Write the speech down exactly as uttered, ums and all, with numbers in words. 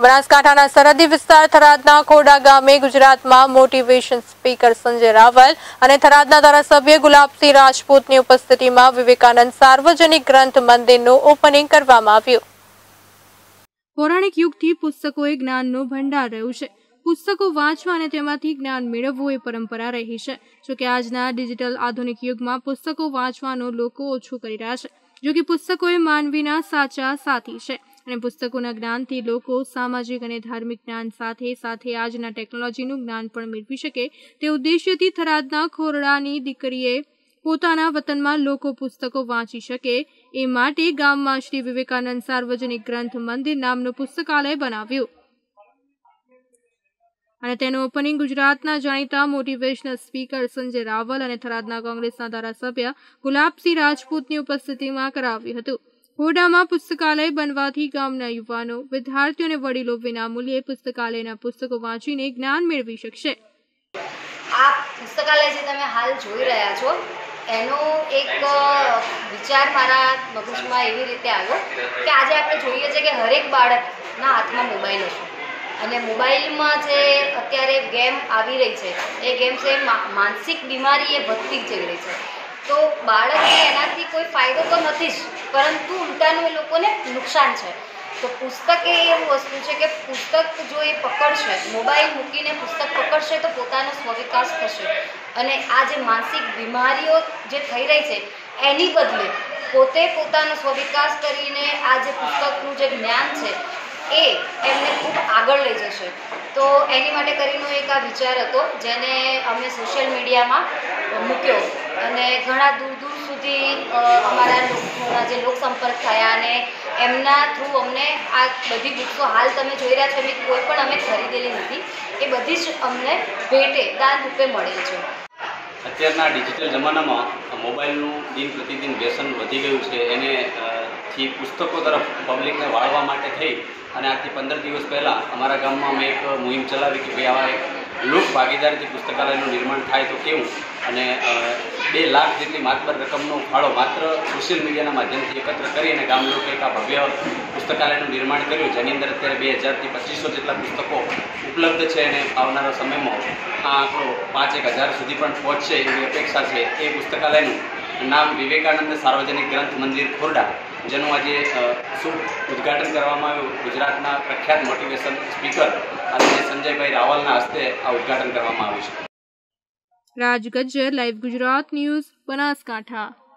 बनासकांठाना सरहदी विस्तार थरादना खोरडा गामे गुजरातमां मोटिवेशन स्पीकर संजय रावल अने थरादना धारासभ्य गुलाबसिंह राजपूतनी उपस्थितिमां विवेकानंद सार्वजनिक ग्रंथ मंदिरनुं ओपनिंग करवामां आव्युं। पौराणिक युगथी पुस्तकोए ज्ञाननो भंडार रह्यो छे। पुस्तकों वाँचवा अने तेमांथी ज्ञान मेळववुं ए परंपरा रही है। जो कि आजना डिजिटल आधुनिक युग में पुस्तकों वाँचवानो लोको ओछुं करी रह्या छे। जो कि पुस्तकों मानवीना साचा साथी है। पुस्तकों ज्ञानथी लोको सामाजिक और धार्मिक ज्ञान साथे साथे आजना टेक्नोलॉजीनुं ज्ञान पण मेळवी शके ते उद्देश्यथी थरादना खोरडानी दीकरीए पोताना वतनमा लोको पुस्तकों वाँची शके ए माटे गाममां श्री विवेकानंद सार्वजनिक ग्रंथ मंदिर नामनुं पुस्तकालय बनाव्युं। ओपनिंग गुजरातना जाणीता मोटिवेशनल स्पीकर संजय रावल अने थरादना कांग्रेसना धारासभ्य गुलाबसिंह राजपूतनी उपस्थितिमां कराव्युं हतुं। खोरडामां पुस्तकालय बनवाथी गामना युवानो विद्यार्थीओ अने वडीलो विनामूल्ये पुस्तकालयना पुस्तको वांचीने ज्ञान मेळवी शकशे। आ पुस्तकालय जे तमे हाल जोई रह्या छो एनो एक विचार मारा मगजमां एवी रीते आव्यो के आज आपणे जोईए छे के हरेक बाळकना हाथमां मोबाईल हशे अने मोबाइल में जे अत्यारे गेम आवी रही है ये गेम से मानसिक बीमारी ए बढ़ती जई रही है। तो बाळकने एनाथी कोई फायदो तो नहीं परंतु उल्टानु ए लोकोने नुकसान है। तो पुस्तक ए एवं वस्तु है कि पुस्तक जो ये पकड़शे मोबाइल मूकीने पुस्तक पकड़शे तो पोतानो स्वविकास थशे अने आ जे मानसिक बीमारीओ जे थई रही है एनी बदले पोते पोतानो स्वविकास करीने आ जे पुस्तकनुं जे ज्ञान है ए एमने खूब आग लई जशे। तो एनी माटे करीनो एक आ विचार हतो जेने अमे सोशियल मीडिया में मूक्यो अने घणा दूर दूर सुधी अमारा लोकोना जे लोक संपर्क थया अने एमना थ्रू अमने आ बधी बुक्सो हाल तमे जोई रह्या छो एमनी कोई पण अमे खरीदेली नथी ए बधी ज अमने भेटे दान रूपे मळेल छे। अत्यारना डिजिटल जमानामां मोबाइलनुं दिन प्रतिदिन व्यसन वधी गयुं छे एने थी पुस्तकों तरफ पब्लिक ने वाळवा माटे थई अने आज पंदर दिवस पहला अमरा गाम में एक मुहिम चलाई कि भाई आवा एक लोक भागीदारी पुस्तकालय निर्माण थाय तो केवुं अने बे लाख जेटली मातबर रकमनो फाळो मात्र सोशियल मीडियाना माध्यमथी एकत्र करीने गाम लोके एक आ भव्य पुस्तकालय निर्माण कर्युं जेनी अंदर अत्यारे बे हज़ार थी पच्चीसो जेटला पुस्तकों उपलब्ध है। आवनारा समय में आ आंकड़ो पांच एक हज़ार सुधी पण पहोंचशे एवी अपेक्षा है। ए पुस्तकालयनुं नाम विवेकानंद सार्वजनिक ग्रंथ मंदिर खोरडा जेनु आज शुभ उद्घाटन करवामां आव्युं। गुजरातना प्रख्यात मोटिवेशन स्पीकर संजय भाई रावलना हस्ते आ उद्घाटन करवामां आव्युं। राजगुजरात लाइव गुजरात न्यूज बनासकांठा।